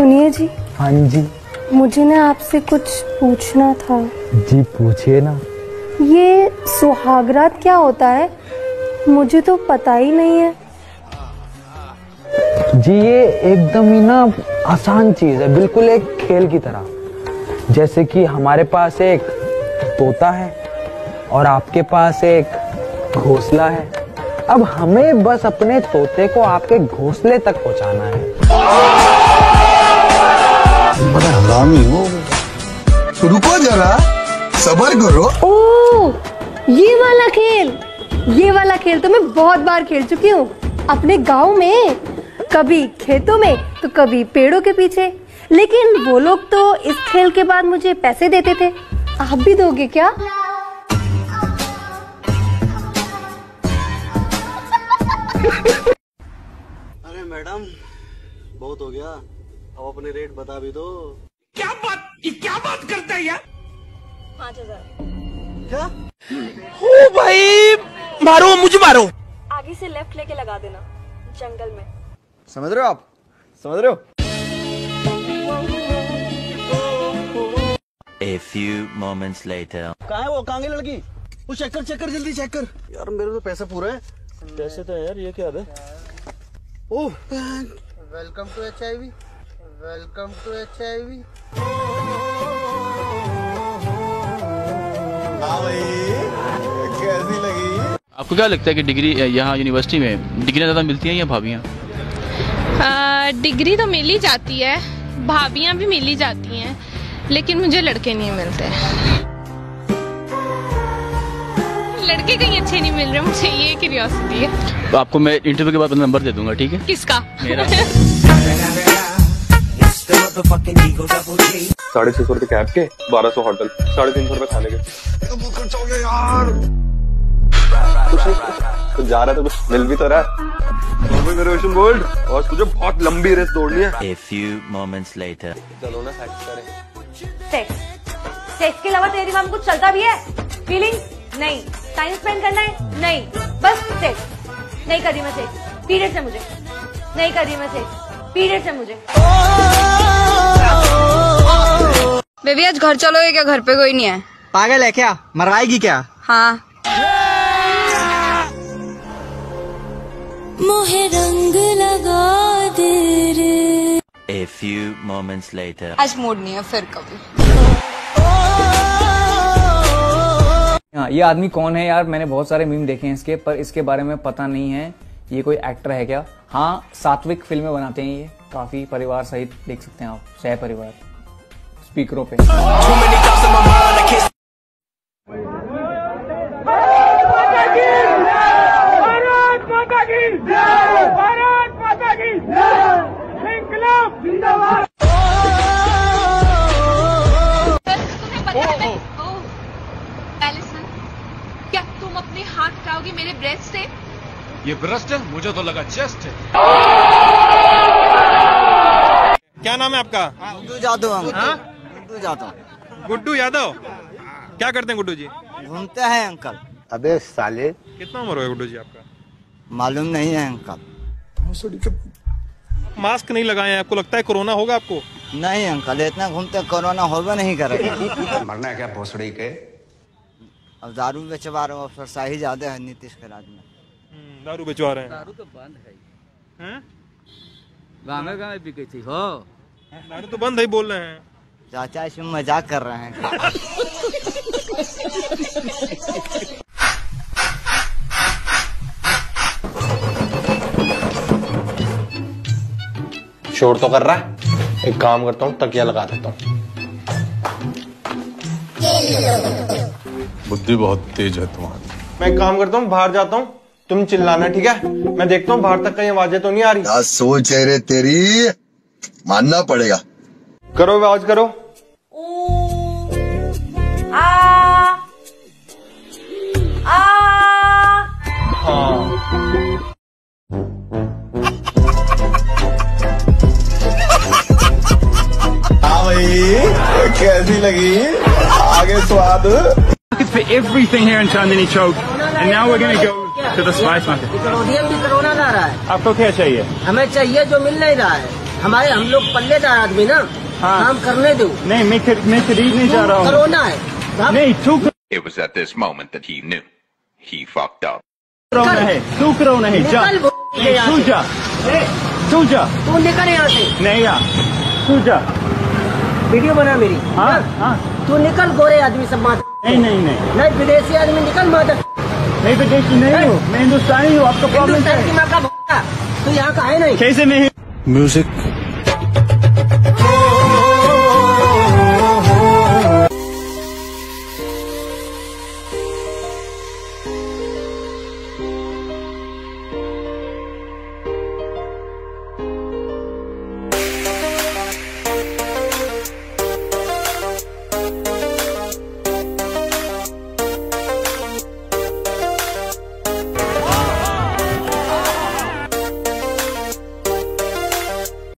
सुनिए जी। हाँ जी, मुझे ना आपसे कुछ पूछना था जी। पूछिए ना। ये सुहागरात क्या होता है? मुझे तो पता ही नहीं है जी। ये एकदम ही ना आसान चीज है, बिल्कुल एक खेल की तरह। जैसे कि हमारे पास एक तोता है और आपके पास एक घोंसला है। अब हमें बस अपने तोते को आपके घोंसले तक पहुंचाना है। बड़ा हरामी हो। रुको जरा, सब्र करो। ओह, ये वाला खेल तो मैं बहुत बार खेल चुकी हूँ अपने गांव में, कभी खेतों में तो कभी पेड़ों के पीछे। लेकिन वो लोग तो इस खेल के बाद मुझे पैसे देते थे। आप भी दोगे क्या? अरे मैडम, बहुत हो गया, अब अपने रेट बता भी दो। क्या बात करते हैं यार। 5000। क्या? ओ भाई, मारो मुझे, मारो। आगे से लेफ्ट लेके लगा देना, जंगल में। समझ रहे हो आप? समझ रहे हो? A few moments later. कहाँ है वो कांगी लड़की? वो चेक कर जल्दी, चेक कर। यार मेरे तो पैसा पूरा है। पैसे तो यार, ये क्या है? Oh, welcome to HIV. हाँ भाई, कैसी लगी? आपको क्या लगता है कि डिग्री यहाँ यूनिवर्सिटी में डिग्रियाँ ज़्यादा मिलती हैं या भाभियाँ? डिग्री तो मिली जाती है, भाभियाँ भी मिली जाती हैं, लेकिन मुझे लड़के नहीं मिलते। लड़के कहीं अच्छे नहीं मिल रहे मुझे, ये क्यूरियोसिटी है। आपको मैं इंटरव्यू के बाद नंबर दे दूंगा, ठीक है? किसका? मेरा। 650 रुपए कैब के, 1200 होटल, 350 रुपए खाने के। कुछ जा रहा है तो कुछ मिल भी तो रहा है, और तुझे बहुत लंबी रेस दौड़नी है। A few moments later. चलो ना, सेक्स करें। सेक्स के अलावा तेरी माँ में कुछ चलता भी है? फीलिंग्स नहीं, टाइम स्पेंड करना है नहीं, बस सेक्स। नहीं करी मैं सेक्स, पीरियड से मुझे। नहीं करी मैं सेक्स, पीरियड से मुझे। बेबी आज घर चलोगे क्या? घर पे कोई नहीं है। पागल है क्या? मरवाएगी क्या? हाँ। मुहे रंग लगा दे रे। A few moments later. आज मूड नहीं है, फिर कभी। हाँ, ये आदमी कौन है यार? मैंने बहुत सारे मीम देखे हैं इसके, पर इसके बारे में पता नहीं है ये कोई एक्टर है क्या। हाँ, सात्विक फिल्में बनाते हैं ये, काफी परिवार सहित देख सकते हैं आप, सह परिवार स्पीकरों पे। हाथ खाओगी मेरे ब्रेस्ट से? ये ब्रेस्ट है? मुझे तो लगा चेस्ट है। क्या नाम है आपका? गुड्डू यादव। गुड्डू यादव क्या करते हैं गुड्डू जी? घूमते हैं अंकल। अबे साले, कितना उम्र हो गुड्डू जी आपका? मालूम नहीं है अंकल। मास्क नहीं लगाए हैं, आपको लगता है कोरोना होगा आपको? नहीं अंकल, इतना घूमते कोरोना होगा नहीं करेगा। मरना क्या भोसड़ी के? अब दारू बेचवा रहे हो, अफसरशाही ज्यादा है नीतीश के राज में। दारू बेचवा रहे हैं। दारू तो बंद है, गाँव में बिकी थी हो। दारू तो बंद है बोल रहे हैं चाचा, इसमें मजाक कर रहे हैं। शोर तो कर रहा है, एक काम करता हूँ, तकिया लगा देता हूँ। बुद्धि बहुत तेज है तुम्हारी। मैं काम करता हूँ, बाहर जाता हूँ, तुम चिल्लाना ठीक है? मैं देखता हूँ बाहर तक कहीं आवाजें तो नहीं आ रही। क्या सोच है रे तेरी, मानना पड़ेगा। करो आवाज करो। आ, आ, हाँ। हाँ भाई, कैसी लगी? आगे स्वाद। For everything here in Chandini Chowk, and now we're going to go to the spice market. आपको क्या चाहिए? हमें चाहिए जो मिल नहीं रहा है। हमारे हम लोग पल्लेदार आदमी ना, काम करने दो। नहीं मैं खरीद नहीं जा रहा हूँ, कोरोना है। नहीं चूक नहीं जा, तू निकल यहाँ से। नहीं यार तू जा, वीडियो बना मेरी। हाँ तू निकल, गोरे आदमी सब माता। नहीं नहीं नहीं नहीं, विदेशी आदमी निकल माता। नहीं विदेशी नहीं हूँ मैं, हिंदुस्तानी हूँ। आपका प्रॉब्लम है, तू यहाँ का है नहीं। कैसे नहीं? म्यूजिक